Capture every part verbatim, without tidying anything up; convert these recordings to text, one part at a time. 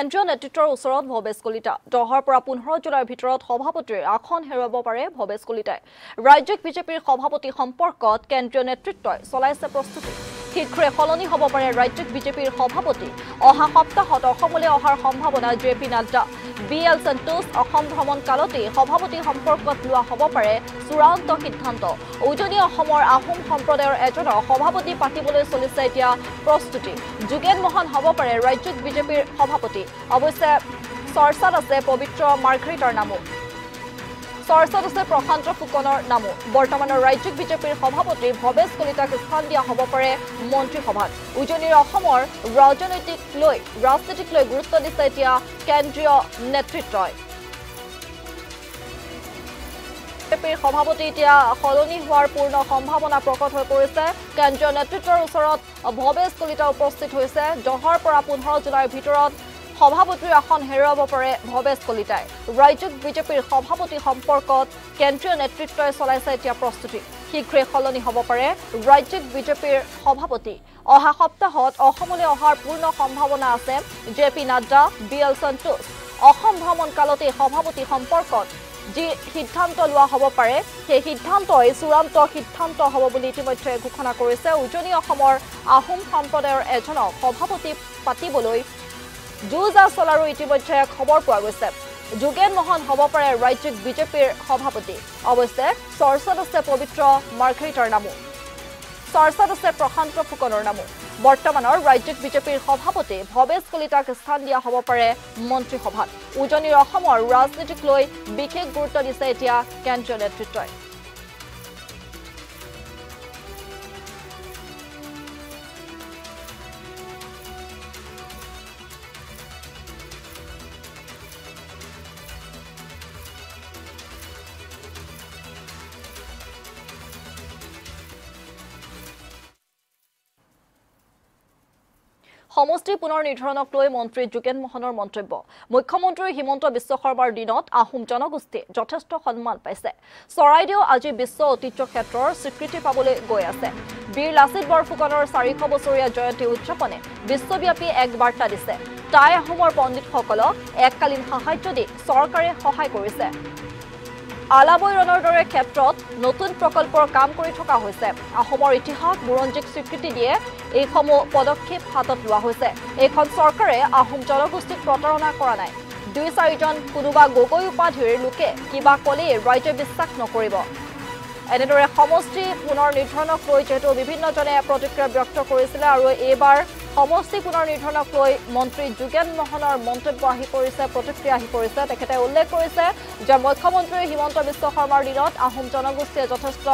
কেন্দ্ৰীয় নেতৃত্বৰ ওচৰত ভবেশ কলিতা দহৰ পৰা পোন্ধৰ জুলাইৰ ভিতৰত সভাপতিৰ আখন হেৰুৱাব পাৰে ভবেশ কলিতাই ৰাজ্যিক বিজেপিৰ সভাপতি সম্পৰ্কত কেন্দ্ৰীয় নেতৃত্বই চলাইছে প্ৰস্তুতি ঠিকৰে সলনি হ'ব পাৰে ৰাজ্যিক বিজেপিৰ সভাপতি অহা সপ্তাহত অসমলৈ অহাৰ সম্ভাৱনা জেপি নাড্ডা বিএল সন্তোষ অসম ভ্ৰমণ কালতে সভাপতি সম্পৰ্কত লোৱা হ'ব পাৰে চূড়ান্ত সিদ্ধান্ত উজনি অসমৰ আহোম সম্প্ৰদায়ৰ এজন সভাপতি পাতিবলৈ চলিছে এতিয়া প্ৰস্তুতি যুগেন মোহন হ'ব পাৰে ৰাজ্যিক বিজেপিৰ সভাপতি অৱশ্যে সৰসাত আছে পবিত্ৰ মাৰ্ঘেৰিটাৰ নামো সৰসাত আছে প্ৰশান্ত ফুকনৰ নামো বৰ্তমানৰ ৰাজ্যিক বিজেপিৰ সভাপতি ভবেশ কলিতাক স্থান দিয়া হ'ব পাৰে মন্ত্ৰীসভাত উজনিৰ অসমৰ ৰাজনৈতিক লৈ ৰাজনৈতিক লৈ গুৰুত্ব দিছে এতিয়া কেন্দ্ৰীয় নেতৃত্বই বিজেপিৰ সভাপতি এতিয়া সলনি হোৱাৰ পূৰ্ণ সম্ভাৱনা প্ৰকট হৈ পৰিছে কেন্দ্ৰীয় নেতৃত্বৰ ওচৰত ভবেশ কলিতা উপস্থিত হৈছে দহৰ পৰা পোন্ধৰ জুলাইৰ ভিতৰত সভাপতিৰ আসন হেৰুৱাব পাৰে ভবেশ কলিতাই ৰাজ্যিক বিজেপিৰ সভাপতি সম্পৰ্কত কেন্দ্ৰীয় নেতৃত্বই চলাইছে এতিয়া প্ৰস্তুতি শীঘ্ৰে সলনি হ'ব পাৰে ৰাজ্যিক বিজেপিৰ সভাপতি অহা সপ্তাহত অসমলৈ অহাৰ পূৰ্ণ সম্ভাৱনা আছে জেপি নাড্ডা বিএল সন্তোষ অসম ভ্ৰমণ কালতে সভাপতি সম্পৰ্কত যি সিদ্ধান্ত লোৱা হ'ব পাৰে সেই সিদ্ধান্তই চূড়ান্ত সিদ্ধান্ত হ'ব বুলি ইতিমধ্যে ঘোষণা কৰিছে উজনি অসমৰ আহোম সম্প্ৰদায়ৰ এজন সভাপতি পাতিবলৈ যুজা চলাৰো ইতিমধ্যে খবৰ পোৱা গৈছে যুগেন মোহন হ'ব পাৰে ৰাজ্যিক বিজেপিৰ সভাপতি অৱশ্যে সৰসাত আছে পবিত্ৰ মাৰ্ঘেৰিটাৰ নামো সৰসাত আছে প্ৰশান্ত ফুকনৰ নামো বৰ্তমানৰ ৰাজ্যিক বিজেপিৰ সভাপতি ভবেশ কলিতাক স্থান দিয়া হ'ব পাৰে মন্ত্ৰীসভাত উজনিৰ অসমৰ ৰাজনীতিক লৈ বিশেষ গুৰুত্ব দিছে এতিয়া কেন্দ্ৰীয় নেতৃত্বই সমষ্টি পুনৰ নিৰ্ধাৰণক লৈ মন্ত্ৰী যুগেন মোহনৰ মন্তব্য মুখ্যমন্ত্ৰী হিমন্ত বিশ্ব শৰ্মাৰ দিনত আহোম জনগোষ্ঠী যথেষ্ট সন্মান পাইছে চৰাইদেউ আজি বিশ্ব ঐতিহ্য ক্ষেত্ৰৰ স্বীকৃতি পাবলৈ গৈ আছে বীৰ লাচিত বৰফুকনৰ চাৰিশ বছৰীয়া জয়ন্তী উদযাপনে বিশ্বব্যাপী এক বাৰ্তা দিছে টাই আহোমৰ পণ্ডিতসকলক এককালীন সাহায্য দি চৰকাৰে সহায় কৰিছে আলাবৈ ৰণৰ দৰে ক্ষেত্ৰত নতুন প্ৰকল্পৰ কাম কৰি থকা হৈছে অসমৰ ইতিহাস বুৰঞ্জীক স্বীকৃতি দিয়ে এইসমূহ পদক্ষেপ হাতত লোৱা হৈছে এইখন চৰকাৰে আহোম জনগোষ্ঠীক প্ৰতাৰণা কৰা নাই দুই চাৰিজন কোনোবা গগৈ উপাধিৰ লোকে কিবা ক'লে ৰাইজে বিশ্বাস নকৰিব এনেদৰে সমষ্টি পুনৰ নিৰ্ধাৰণক লৈ যেটো বিভিন্নজনে প্ৰতিক্ৰিয়া ব্যক্ত কৰিছিল আৰু এইবাৰ সমষ্টি পুনৰ নিৰ্ধাৰণক লৈ মন্ত্ৰী যুগেন মোহনৰ মন্তব্য আহি পৰিছে প্ৰতিক্ৰিয়া আহি পৰিছে তেখেতে উল্লেখ কৰিছে যে মুখ্যমন্ত্ৰী হিমন্ত বিশ্ব শৰ্মাৰ দিনত আহোম জনগোষ্ঠীয়ে যথেষ্ট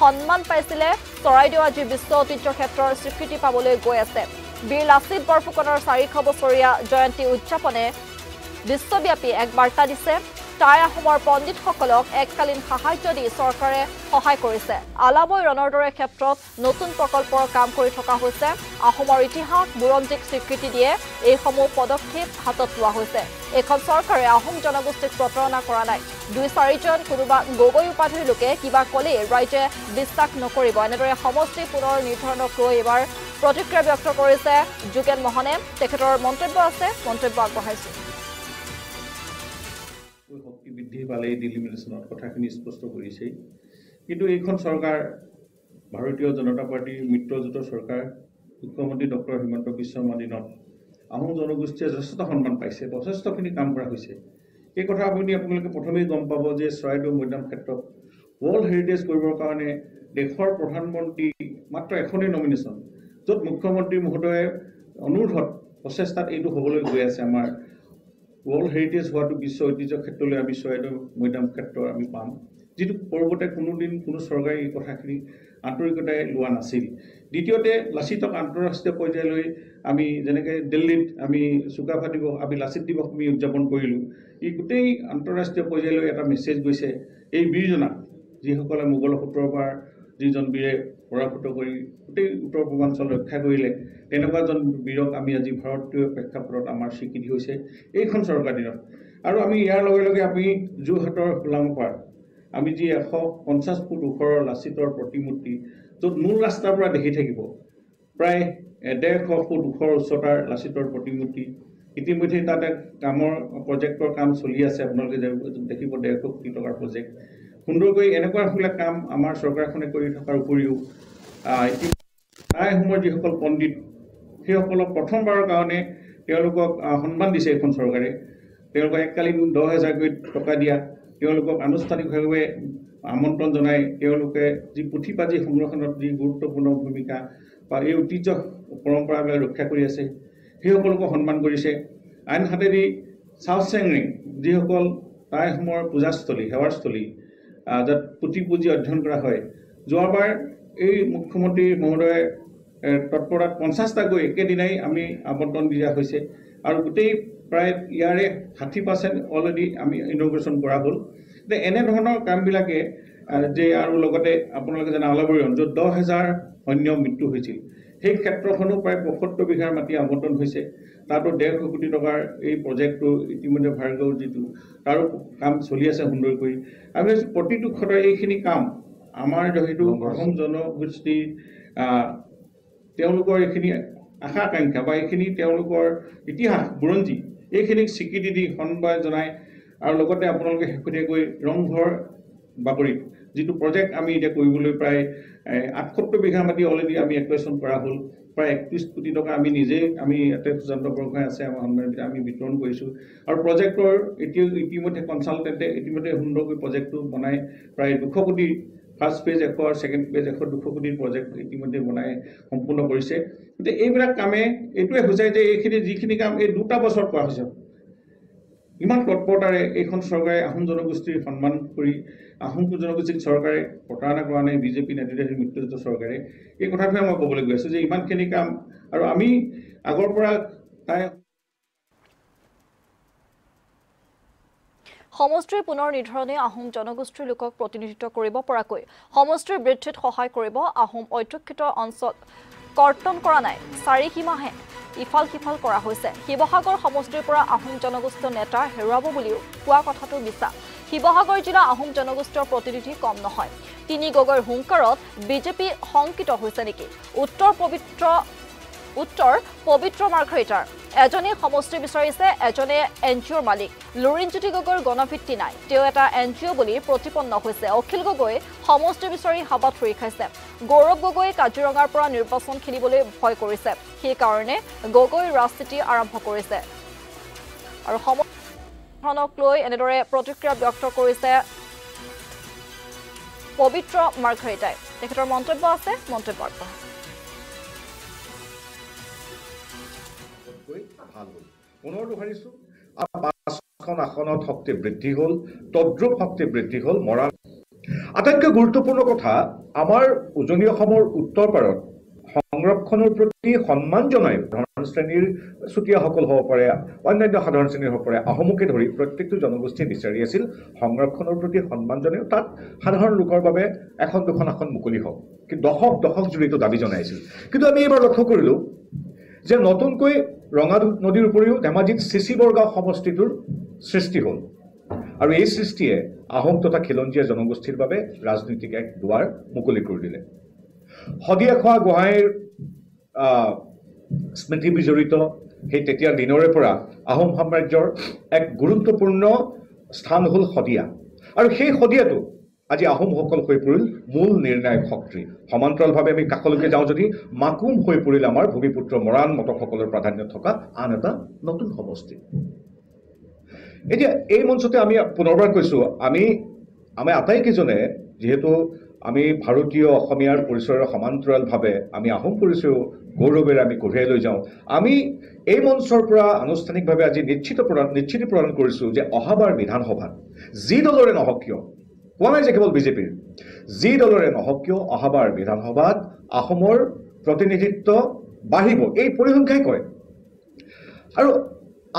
সন্মান পাইছিলে চৰাইদেউ আজি বিশ্ব ঐতিহ্য ক্ষেত্ৰৰ স্বীকৃতি পাবলৈ গৈ আছে বীৰ লাচিত বৰফুকনৰ চাৰিশ বছৰীয়া জয়ন্তী উদযাপনে বিশ্বব্যাপী এক বাৰ্তা দিছে টাই আহোমৰ পণ্ডিতসকলক এককালীন সাহায্য দি চৰকাৰে সহায় কৰিছে আলাবৈ ৰণৰ দৰে ক্ষেত্ৰত নতুন প্ৰকল্পৰ কাম কৰি থকা হৈছে আহোমৰ ইতিহাস বুৰঞ্জীক স্বীকৃতি দিয়ে এইসমূহ পদক্ষেপ হাতত লোৱা হৈছে এখন চৰকাৰে আহোম জনগোষ্ঠীক প্ৰতাৰণা কৰা নাই দুই চাৰিজন কোনোবা গগৈ উপাধিৰ লোকে কিবা ক'লে ৰাইজে বিশ্বাস নকৰিব এনেদৰে সমষ্টি পুনৰ নিৰ্ধাৰণক লৈ এবাৰ প্ৰতিক্ৰিয়া ব্যক্ত কৰিছে যুগেন মোহনে তেখেতৰ মন্তব্য আছে মন্তব্য আগবঢ়াইছে শক্তি বৃদ্ধি পালে ডিলিমিটেশনের কথাখিনি স্পষ্ট করেছে কিন্তু এইখন সরকার ভারতীয় জনতা পার্টির মিত্রজোঁটৰ সরকার মুখ্যমন্ত্রী ডক্টর হিমন্ত বিশ্ব শৰ্মাৰ দিনত আহোম জনগোষ্ঠী যথেষ্ট সন্মান পাইছে যথেষ্টখিনি কাম করা হয়েছে এই কথা আপনি আপনাদের প্রথমেই গম পাব যে চৰাইদেউ মৈদাম ক্ষেত্রত ওয়ার্ল্ড হেরিটেজ করবর কারণে দেশের প্রধানমন্ত্রী মাত্র এখনেই নমিনেশন যত মুখ্যমন্ত্রী মহোদয়ে অনুরোধত প্রচেষ্টাত এইটো হবলৈ গৈ আছে আমার ওয়ার্ল্ড হেরিটেজ হওয়াটা বিশ্ব ঐতিহ্য ক্ষেত্রলে আমি চৰাইদেউ মৈদাম ক্ষেত্র আমি পাম যেটা পূর্বতে কোনোদিন কোনো সরকারে এই কথাখিনি আন্তরিকতায় লওয়া নাছিল দ্বিতীয়তে লাচিতক আন্তঃৰাষ্ট্ৰীয় পর্যায়লৈ আমি যেনেকৈ দিল্লীত আমি সুকাফা দিবস আমি লাচিত দিবস আমি উদযাপন কৰিলোঁ এই গোটেই আন্তঃৰাষ্ট্ৰীয় পর্যায়লৈ এটা মেসেজ গৈছে এই বীৰজনা যিসকলে মোগল সূত্ৰৰপৰা যিজন বীৰে পৰাভূত কৰি গোটেই উত্তৰ পূৰ্বাঞ্চল ৰক্ষা কৰিলে তেনেকুৱাজন বীৰক আমি আজি ভাৰতীয় প্ৰেক্ষাপটত আমাৰ স্বীকৃতি হৈছে এইখন চৰকাৰ দিনত আৰু আমি ইয়াৰ লগে লগে আমি যোৰহাটৰ হোলাংপাৰ আমি যি এশ পঞ্চাছ ফুট ওখৰৰ লাচিতৰ প্ৰতিমূৰ্তি য'ত মূল ৰাস্তাৰ পৰা দেখি থাকিব প্ৰায় ডেৰশ ফুট ওখৰ উচ্চতাৰ লাচিতৰ প্ৰতিমূৰ্তি ইতিমধ্যে তাত কামৰ প্ৰজেক্টৰ কাম চলি আছে আপোনালোকে দেখিব এক কোটি টকাৰ প্ৰজেক্ট সুন্দৰকৈ এনেকুৱা ফুলা কাম আমাৰ চৰকাৰখনে কৰি থকাৰ উপৰিও আইসমূহ যিসকল পণ্ডিত সেইসকলক প্ৰথমবাৰৰ কাৰণে তেওঁলোকক সন্মান দিছে এখন চৰকাৰে তেওঁলোকক এককালীন দহ হাজাৰ কোটি টকা দিয়া তেওঁলোকক আনুষ্ঠানিকভাৱে আমন্ত্ৰণ জনাই তেওঁলোকে যি পুথিপাজি সংৰক্ষণৰ যি গুৰুত্বপূৰ্ণ ভূমিকা বা এই ঐতিহ্য পৰম্পৰাবিলাক ৰক্ষা কৰি আছে সেইসকলক সন্মান কৰিছে আনহাতেদি সাউথ চেংৰিং যিসকল তাইসমূহৰ পূজাস্থলী সেৱাস্থলী য'ত পুথি পুজি অধ্যয়ন কৰা হয় যোৱাবাৰ এই মুখ্যমন্ত্ৰী মহোদয়ে তৎপৰত পঞ্চাছটাকৈ একেদিনাই আমি আবণ্টন দিয়া হৈছে আৰু গোটেই প্ৰায় ইয়াৰে ষাঠি পাৰ্চেণ্ট অলৰেডি আমি ইনগ্ৰেশ্যন কৰা হ'ল যে এনেধৰণৰ কামবিলাকে যে আৰু লগতে আপোনালোকে জানা অলবৰি য'ত দহ হাজাৰ অন্য মৃত্যু হৈছিল সেই ক্ষেত্ৰখনো প্ৰায় পঁয়সত্তৰ বিঘাৰ মাটি আবণ্টন হৈছে তাতো ডেৰ কোটি টকাৰ এই প্ৰজেক্টটো ইতিমধ্যে ভাৰ্গৱৰ যিটো তাৰো কাম চলি আছে সুন্দৰকৈ আমি প্ৰতিটো ক্ষেত্ৰত এইখিনি কাম আমাৰ যিহেতু অসম জনগোষ্ঠী তেওঁলোকৰ এইখিনি আশা আকাংক্ষা বা এইখিনি তেওঁলোকৰ ইতিহাস বুৰঞ্জী এইখিনিক স্বীকৃতি দি সন্মান জনাই আৰু লগতে আপোনালোকে শেহতীয়াকৈ ৰংঘৰ বাকৰিত যিটো প্ৰজেক্ট আমি এতিয়া কৰিবলৈ প্ৰায় আঠসত্তৰ বিঘা মাটি অলৰেডি আমি একুৱেশ্যন কৰা হ'ল প্ৰায় একত্ৰিছ কোটি টকা আমি নিজে আমি ইয়াতে সুজন্ত বৰগোহাঁই আছে আমাৰ সন্মানিত আমি বিতৰণ কৰিছোঁ আৰু প্ৰজেক্টৰ এতিয়া ইতিমধ্যে কনচালটেণ্টে ইতিমধ্যে সুন্দৰকৈ প্ৰজেক্টটো বনাই প্ৰায় দুশ কোটি ফাৰ্ষ্ট পেজ এশ ছেকেণ্ড পেজ এশ দুশ কোটিৰ প্ৰজেক্ট ইতিমধ্যে বনাই সম্পূৰ্ণ কৰিছে গতিকে এইবিলাক কামে এইটোৱে বুজায় যে এইখিনি যিখিনি কাম এই দুটা বছৰ কৰা হৈছে ইমান তৎপৰতাৰে এইখন চৰকাৰে আহোম জনগোষ্ঠীৰ সন্মান কৰি আহোম জনগোষ্ঠীক চৰকাৰে প্ৰতাৰণা কৰা নাই বিজেপি নেতৃত্বাধীন মিত্ৰজোঁট চৰকাৰে এই কথাটোৱে মই ক'বলৈ গৈ আছোঁ যে ইমানখিনি কাম আৰু আমি আগৰ পৰা তাই সমষ্টিৰ পুনৰ নিৰ্ধাৰণে আহোম জনগোষ্ঠীৰ লোকক প্ৰতিনিধিত্ব কৰিব পৰাকৈ সমষ্টিৰ বৃদ্ধিত সহায় কৰিব আহোম অধ্যক্ষিত অঞ্চল কৰ্তন কৰা নাই চাৰি সীমাহে ইফাল সিফাল কৰা হৈছে শিৱসাগৰ সমষ্টিৰ পৰা আহোম জনগোষ্ঠীৰ নেতা হেৰুৱাব বুলিও কোৱা কথাটো মিছা শিৱসাগৰ জিলা আহোম জনগোষ্ঠীৰ প্ৰতিনিধি কম নহয় তিনি গগৈৰ হুংকাৰত বিজেপি শংকিত হৈছে নেকি উত্তৰ পবিত্ৰ উত্তৰ পবিত্ৰ মাৰ্ঘেৰিটাৰ এজনে সমষ্টি বিচাৰিছে এজনে এনজিঅ'ৰ মালিক লুৰিণজ্যোতি গগৈৰ গণভিত্তি নাই তেওঁ এটা এনজিঅ' বুলি প্ৰতিপন্ন হৈছে অখিল গগৈ সমষ্টি বিচাৰি হাবাত ধৰি খাইছে গৌৰৱ গগৈ কাজিৰঙাৰ পৰা নিৰ্বাচন খেলিবলৈ ভয় কৰিছে সেইকাৰণে গগৈ ৰাজনীতি আৰম্ভ কৰিছে আৰু সমষ্টিখনক লৈ এনেদৰে প্ৰতিক্ৰিয়া ব্যক্ত কৰিছে পবিত্ৰ মাৰ্ঘেৰিটাই তেখেতৰ মন্তব্য আছে মন্তব্য পুনৰ দোহাৰিছো আৰু পাঁচখন আসনত শক্তি বৃদ্ধি হল তদ্ৰুপ শক্তি বৃদ্ধি হল মৰাণ আটাইতকৈ গুৰুত্বপূৰ্ণ কথা আমাৰ উজনি অসমৰ উত্তৰ পাৰত সংৰক্ষণৰ প্ৰতি সন্মান জনাই সাধাৰণ শ্ৰেণীৰ চুতীয়াসকল হ'ব পাৰে অন্যান্য সাধাৰণ শ্ৰেণীৰ হ'ব পাৰে আহোমকে ধৰি প্ৰত্যেকটো জনগোষ্ঠী বিচাৰি আছিল সংৰক্ষণৰ প্ৰতি সন্মান জনাই তাত সাধাৰণ লোকৰ বাবে এখন দুখন আসন মুকলি হওক কিন্তু দশক দশক জুৰি দাবী জনাইছিল কিন্তু আমি এইবাৰ লক্ষ্য কৰিলোঁ যে নতুনকৈ ৰঙা নদীৰ উপৰিও ধেমাজিত চিচি বৰগাঁও সমষ্টিটোৰ সৃষ্টি হ'ল আৰু এই সৃষ্টিয়ে আহোম তথা খিলঞ্জীয়া জনগোষ্ঠীৰ বাবে ৰাজনৈতিক এক দুৱাৰ মুকলি কৰি দিলে শদিয়া খোৱা গোহাঁইৰ স্মৃতি বিজড়িত সেই তেতিয়াৰ দিনৰে পৰা আহোম সাম্ৰাজ্যৰ এক গুৰুত্বপূৰ্ণ স্থান হ'ল শদিয়া আৰু সেই শদিয়াটো আজি আহোমসকল হৈ পৰিল মূল নিৰ্ণায়ক শক্তি সমান্তৰালভাৱে আমি কাষলৈকে যাওঁ যদি মাকুম হৈ পৰিল আমাৰ ভূমিপুত্ৰ মৰাণ মটকসকলৰ প্ৰাধান্য থকা আন এটা নতুন সমষ্টি এতিয়া এই মঞ্চতে আমি পুনৰবাৰ কৈছোঁ আমি আমি আটাইকেইজনে যিহেতু আমি ভাৰতীয় অসমীয়াৰ পৰিচয়ৰ সমান্তৰালভাৱে আমি আহোম পৰিচয়ো গৌৰৱেৰে আমি কঢ়িয়াই লৈ যাওঁ আমি এই মঞ্চৰ পৰা আনুষ্ঠানিকভাৱে আজি নিশ্চিত প্ৰদান নিশ্চিত প্ৰদান কৰিছোঁ যে অহাবাৰ বিধানসভাত যি দলৰে নহওক কিয় কোৱা নাই যে কেৱল বিজেপিৰ যি দলৰে নহওক কিয় অহাবাৰ বিধানসভাত অসমৰ প্ৰতিনিধিত্ব বাঢ়িব এই পৰিসংখ্যাই কয় আৰু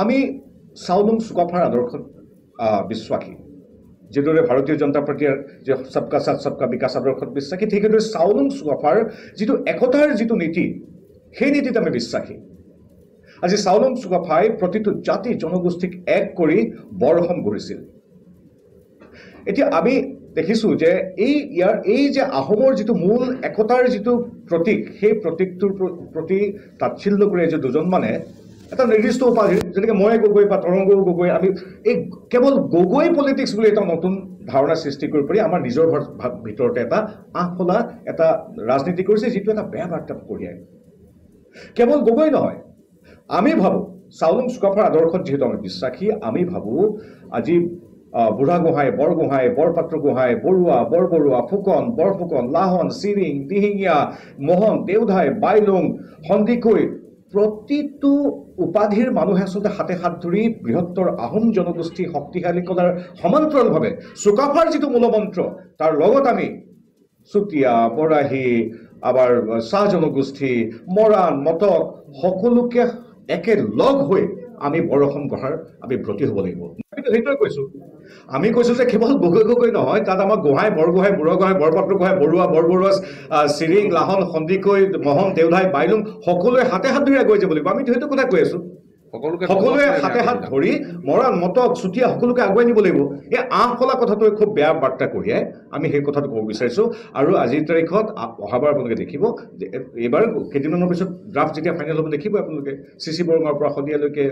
আমি চাউলুং চুকাফাৰ আদৰ্শত বিশ্বাসী যিদৰে ভাৰতীয় জনতা পাৰ্টীৰ যে সবকা সাথ সবকা বিকাশ আদৰ্শত বিশ্বাসী ঠিক সেইদৰে চাউলুং চুকাফাৰ যিটো একতাৰ যিটো নীতি সেই নীতিত আমি বিশ্বাসী আজি চাউলুং চুকাফাই প্ৰতিটো জাতি জনগোষ্ঠীক এক কৰি বৰষুণ কৰিছিল এতিয়া আমি দেখিছোঁ যে এই ইয়াৰ এই যে আহোমৰ যিটো মূল একতাৰ যিটো প্ৰতীক সেই প্ৰতীকটোৰ প্ৰতি তাচ্ছিল্য কৰি যে দুজন মানে এটা নির্দিষ্ট উপাধি যেটাকে ময়ে গগৈ বা তরঙ্গ গগৈ আমি এই কেবল গগৈ পলিটিক্স বলে এটা নতুন ধারণা সৃষ্টি করে পড়ি আমার নিজৰ ভিতৰতে এটা আফলা এটা ৰাজনীতি কৰিছে যেটো এটা বেয়া বাৰ্তা কঢ়িয়াই কেবল গগৈ নহয় আমি ভাবো সাউলুং সুকাফাৰ আদৰ্শত যেটো আমি বিশ্বাসী আমি ভাবো আজি বুঢ়া গোহাই বৰ গোহাই বৰপাত্ৰ গোহাই বৰুৱা বৰবৰুৱা ফুকন বৰফুকন লাহন সিৰিং দিহিঙিয়া মোহন দেউধাই বাইলং হন্দিকৈ প্ৰতিটো উপাধিৰ মানুহে সতে হাতে হাত ধৰি বৃহত্তৰ আহোম জনগোষ্ঠী শক্তিশালী কৰাৰ সমান্তৰালভাৱে সুকাফাৰ যিটো মূলমন্ত্ৰ তাৰ লগত আমি সুতিয়া বৰাহী আবার সাহ জনগোষ্ঠী মৰাণ মটক সকলোকে একে লগ হৈ আমি বৰহম গহাৰ আমি ব্ৰতি হ'ব লাগিব সেইটোই কৈছো আমি কৈছো যে কেৱল গগৈ গগৈ নহয় তাত আমাৰ গোহাই বৰ গোহাই বুঢ়া গোহাই বৰপাত্ৰ গোহাই বৰুৱা বৰবৰুৱা সিৰিং লাহন সন্দিকৈ মহন দেউধাই বাইলুং সকলোৱে হাতে হাত ধৰি আগুৱাই যাব লাগিব আমি সেইটো কথা কৈ আছো সকলোকে সকলোৱে হাতে হাত ধৰি মৰাণ মটক চুতীয়া সকলোকে আগুৱাই নিব লাগিব এই আহফলা কথাটো খুব বেয়া বাৰ্তা কঢ়িয়াই আমি সেই কথাটো ক'ব বিচাৰিছো আৰু আজিৰ তাৰিখত অহাবাৰ আপোনালোকে দেখিব এইবাৰ কেইদিনমানৰ পিছত ড্ৰাফ্ট যেতিয়া ফাইনেল হ'ব দেখিব আপোনালোকে চিচি বৰঙৰ পৰা সদিয়ালৈকে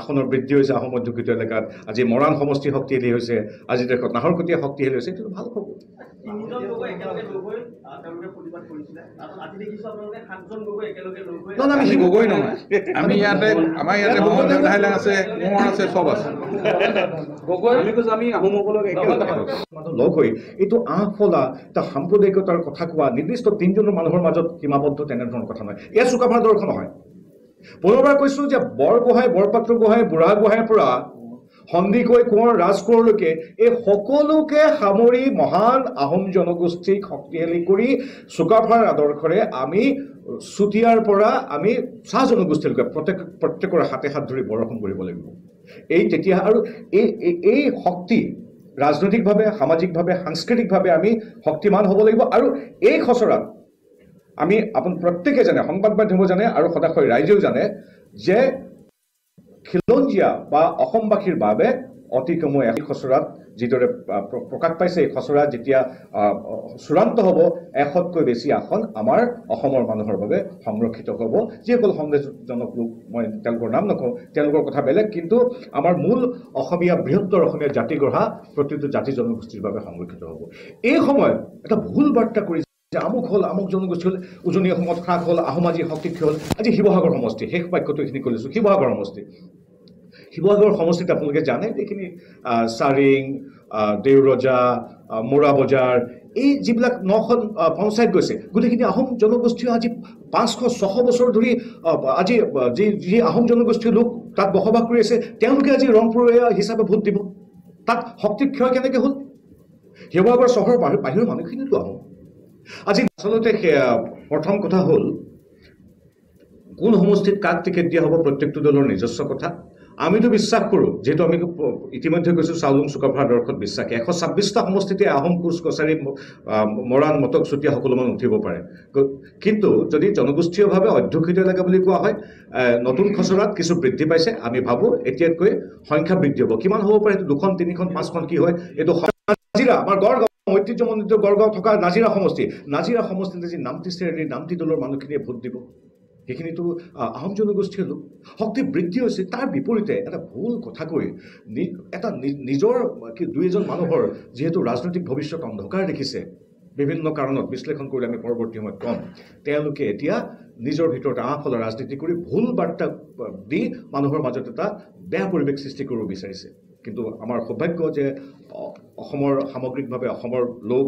আসনৰ বৃদ্ধি হৈছে আহোম অধ্যুষিত এলেকাত আজি মৰাণ সমষ্টি শক্তিশালী হৈছে আজিৰ তাৰিখত নাহৰকটীয়া শক্তিশালী হৈছে এইটো ভাল খবৰ আমি ইয়াতে আমাৰ ইয়াতে বহুত ধাইলা আছে মোৰ আছে সব আছে গগৈ আমি কৈছো আমি আহোমসকলক একেলগে লগ হৈ এইটো আহফলা এটা সাম্প্ৰদায়িকতাৰ কথা কোৱা নিৰ্দিষ্ট তিনিজন মানুহৰ মাজত সীমাবদ্ধ তেনেধৰণৰ কথা নহয় এয়া চুকাফাৰ দৰ্শন হয় পুনৰবাৰ কৈছো যে বৰ গোহাই বৰপাত্ৰ গোহাই বুঢ়া গোহাইৰ পৰা সন্দিকৈ কোঁৱৰ ৰাজকোঁৱৰলৈকে এই সকলোকে সামৰি মহান আহোম জনগোষ্ঠীক শক্তিশালী কৰি চুকাফাৰ আদৰ্শৰে আমি চুতীয়াৰ পৰা আমি চাহ জনগোষ্ঠীলৈকে প্ৰত্যেক প্ৰত্যেকৰ হাতে হাত ধৰি বৰষুণ কৰিব লাগিব এই তেতিয়া আৰু এই এই শক্তি ৰাজনৈতিকভাৱে সামাজিকভাৱে সাংস্কৃতিকভাৱে আমি শক্তিমান হ'ব লাগিব আৰু এই খচৰাত আমি আপোন প্ৰত্যেকে জানে সংবাদ মাধ্যমে জানে আৰু সদাশয় ৰাইজেও জানে যে খিলঞ্জীয়া বা অসমবাসীৰ বাবে অতি কমে এই খচৰাত যিদৰে প্ৰকাশ পাইছে এই খচৰা যেতিয়া চূড়ান্ত হ'ব এশতকৈ বেছি আসন আমাৰ অসমৰ মানুহৰ বাবে সংৰক্ষিত হ'ব যিসকল সংগঠনজনক লোক মই তেওঁলোকৰ নাম নকওঁ তেওঁলোকৰ কথা বেলেগ কিন্তু আমাৰ মূল অসমীয়া বৃহত্তৰ অসমীয়া জাতি গঢ়া প্ৰতিটো জাতি জনগোষ্ঠীৰ বাবে সংৰক্ষিত হ'ব এই সময়ত এটা ভুল বাৰ্তা কৰি যে আমুক হল আমুক জনগোষ্ঠী হল উজনি অসমত খাক হল আহোম আজি শক্তিক হল আজি শিৱসাগৰ সমষ্টি শেষ বাক্যটো এইখিনি কৰিছোঁ শিৱসাগৰ সমষ্টি শিৱসাগৰ সমষ্টিত আপোনালোকে জানে এইখিনি চাৰিং দেউৰজা মোৰা বজাৰ এই যিবিলাক নখন পঞ্চায়ত গৈছে গোটেইখিনি আহোম জনগোষ্ঠীয় আজি পাঁচশ ছশ বছৰ ধৰি আজি যি যি আহোম জনগোষ্ঠীৰ লোক তাত বসবাস কৰি আছে তেওঁলোকে আজি ৰংপুৰীয়া হিচাপে ভোট দিব তাত শক্তি ক্ষয় কেনেকৈ হ'ল শিৱসাগৰ চহৰৰ বাহিৰৰ মানুহখিনিতো আহোম আজি আচলতে প্ৰথম কথা হ'ল কোন সমষ্টিত কাক টিকেট দিয়া হ'ব প্ৰত্যেকটো দলৰ নিজস্ব কথা আমিতো বিশ্বাস কৰোঁ যেহেতু আমি ইতিমধ্যে কৈছোঁ চাউলুং চুকাফাৰ আদৰ্শত বিশ্বাসী এশ ছাব্বিছটা সমষ্টিতে আহোম কোচ কছাৰী মৰাণ মটক চুতীয়া সকলো মানুহ উঠিব পাৰে কিন্তু যদি জনগোষ্ঠীয়ভাৱে অধ্যুষিত এলেকা বুলি কোৱা হয় নতুন খচৰাত কিছু বৃদ্ধি পাইছে আমি ভাবোঁ এতিয়াতকৈ সংখ্যা বৃদ্ধি হ'ব কিমান হ'ব পাৰে দুখন তিনিখন পাঁচখন কি হয় এইটো হাজিৰা আমাৰ গড় ঐতিহ্যমণ্ডিত গড়গাঁও থকা নাজিৰা সমষ্টি নাজিৰা সমষ্টিতে যি নামটি শ্ৰেণীৰ নামটি দলৰ মানুহখিনিয়ে ভোট দিব সেইখিনিতো আহোম জনগোষ্ঠীৰ লোক শক্তি বৃদ্ধি হৈছে তাৰ বিপৰীতে এটা ভুল কথা কৈ এটা নিজৰ দুই এজন মানুহৰ যিহেতু ৰাজনৈতিক ভৱিষ্যত অন্ধকাৰ দেখিছে বিভিন্ন কাৰণত বিশ্লেষণ কৰিলে আমি পৰৱৰ্তী সময়ত কম তেওঁলোকে এতিয়া নিজৰ ভিতৰত আহফলা ৰাজনীতি কৰি ভুল বাৰ্তা দি মানুহৰ মাজত এটা বেয়া পৰিৱেশ সৃষ্টি কৰিব বিচাৰিছে কিন্তু আমাৰ সৌভাগ্য যে অসমৰ সামগ্ৰিকভাৱে অসমৰ লোক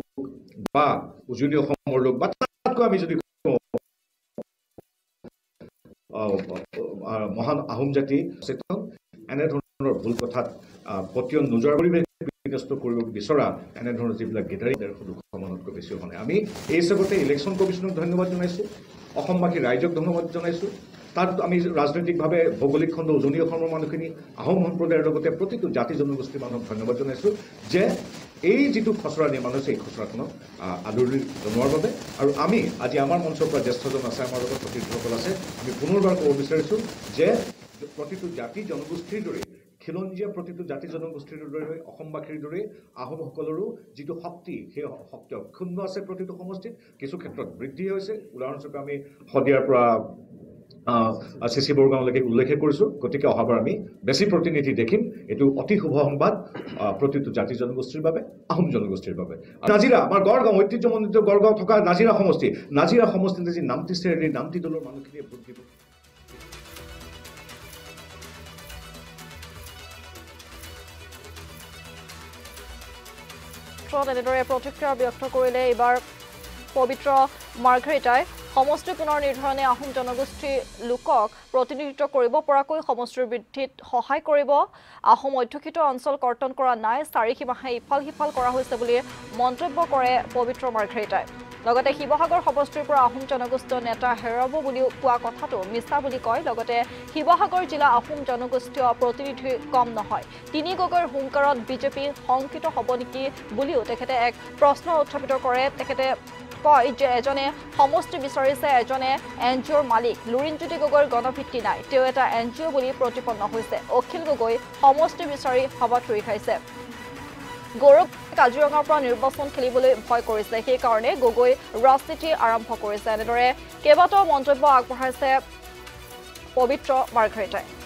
বা উজনি অসমৰ লোক বা তাতকৈ আমি যদি মহান আহোম জাতি সচেতন এনেধৰণৰ ভুল কথাত পতিয়ন নোযোৱাৰ পৰিৱেশ বিনষ্ট কৰিব বিচৰা এনেধৰণৰ যিবিলাক গেদাৰিং সমানতকৈ বেছি হোৱা নাই আমি এই হিচাপতে ইলেকশ্যন কমিশ্যনক ধন্যবাদ জনাইছোঁ অসমবাসী ৰাইজক ধন্যবাদ জনাইছোঁ তাত আমি ৰাজনৈতিকভাৱে ভৌগোলিক খণ্ড উজনি অসমৰ মানুহখিনি আহোম সম্প্ৰদায়ৰ লগতে প্ৰতিটো জাতি জনগোষ্ঠীৰ মানুহক ধন্যবাদ জনাইছোঁ যে এই যিটো খচৰা নিৰ্মাণ হৈছে এই খচৰাখনক আদৰণি জনোৱাৰ বাবে আৰু আমি আজি আমাৰ মঞ্চৰ পৰা জ্যেষ্ঠজন আছে আমাৰ লগত প্ৰতিনিধিসকল আছে আমি পুনৰবাৰ ক'ব বিচাৰিছোঁ যে প্ৰতিটো জাতি জনগোষ্ঠীৰ দৰে খিলঞ্জীয়া প্ৰতিটো জাতি জনগোষ্ঠীৰ দৰে অসমবাসীৰ দৰে আহোমসকলৰো যিটো শক্তি সেই শক্তি অক্ষুণ্ণ আছে প্ৰতিটো সমষ্টিত কিছু ক্ষেত্ৰত বৃদ্ধি হৈছে উদাহৰণস্বৰূপে আমি শদিয়াৰ পৰা সিসি বৰগাঁওলৈকে উল্লেখ কৰিছো গতিকে অহাবাৰ আমি বেছি প্ৰতিনিধি দেখিম এটো অতি শুভ সংবাদ প্ৰতিটো জাতি জনগোষ্ঠীৰ বাবে আহোম জনগোষ্ঠীৰ বাবে নাজিৰা আমাৰ গড়গাঁও ঐতিহ্যমণ্ডিত গড়গাঁও থকা নাজিৰা সমষ্টি নাজিৰা সমষ্টিৰ যি নামটি শ্ৰেণীৰ নামটি দলৰ মানুহখিনিয়ে ভোট দিব ত্ৰণ এনেদৰে প্ৰতিক্ৰিয়া ব্যক্ত কৰিলে এবাৰ পবিত্ৰ মাৰ্ঘেৰিটাই সমষ্টি পুনৰ নিৰ্ধাৰণে আহোম জনগোষ্ঠী লোকক প্ৰতিনিধিত্ব কৰিব পৰাকৈ সমষ্টিৰ বৃদ্ধিত সহায় কৰিব আহোম অধ্যুষিত অঞ্চল কৰ্তন কৰা নাই চাৰিখিমাহে ইফাল হিফাল কৰা হৈছে বুলি মন্তব্য কৰে পবিত্ৰ মাৰ্ঘেৰিটাই লগতে শিৱসাগৰ সমষ্টিৰ পৰা আহোম জনগোষ্ঠীৰ নেতা হেৰাব বুলি কোৱা কথাটো মিছা বুলি কয় লগতে শিৱসাগৰ জিলা আহোম জনগোষ্ঠীৰ প্ৰতিনিধি কম নহয় তিনি গগৈৰ হুংকাৰত বিজেপি সংকিত হ'ব নেকি বুলিও তেখেতে এক প্ৰশ্ন উত্থাপিত কৰে তেখেতে কয় যে এজনে সমষ্টি বিচাৰিছে এজনে এনজিঅ'ৰ মালিক লুৰিণজ্যোতি গগৈৰ গণভিত্তি নাই তেওঁ এটা এনজিঅ' বুলি প্ৰতিপন্ন হৈছে অখিল গগৈ সমষ্টি বিচাৰি হাবা থৰি খাইছে গৌৰৱ কাজিৰঙাৰ পৰা নিৰ্বাচন খেলিবলৈ ভয় কৰিছে সেই কাৰণে গগৈ ৰাজনীতি আৰম্ভ কৰিছে এনেদৰে কেইবাটাও মন্তব্য আগবঢ়াইছে পবিত্ৰ মাৰ্ঘেৰিটাই